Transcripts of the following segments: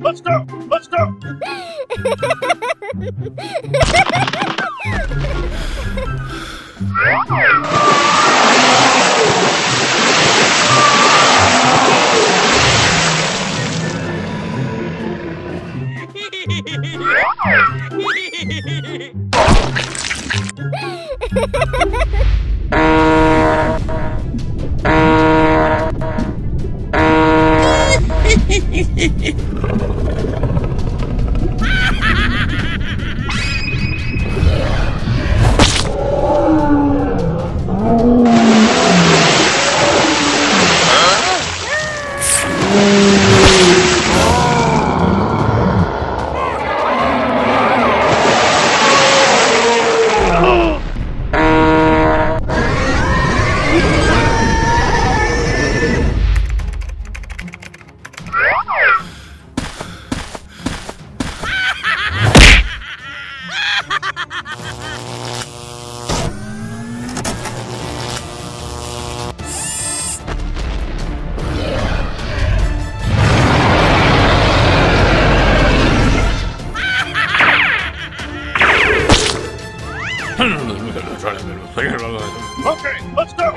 Let's go! Let's go! Okay, let's go!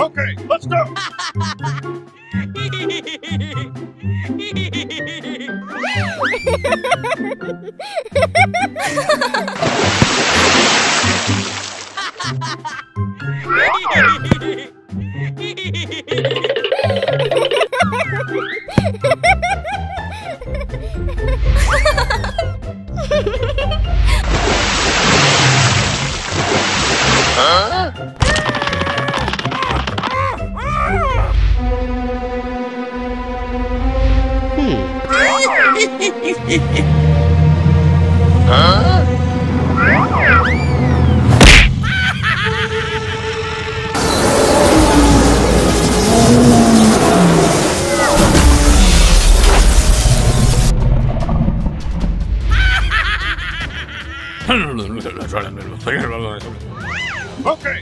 Okay, let's go! Huh? Huh? Okay, let's go. Okay.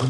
Huh?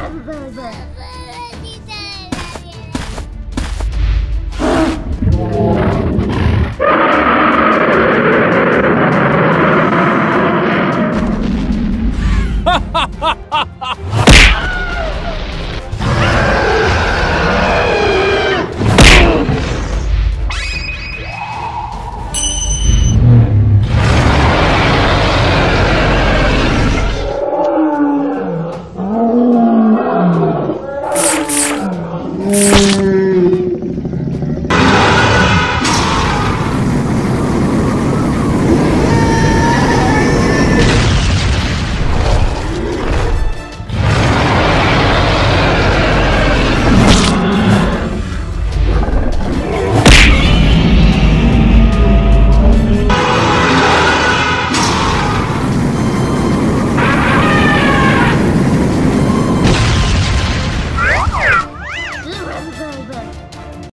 Ha ha ha ha ha!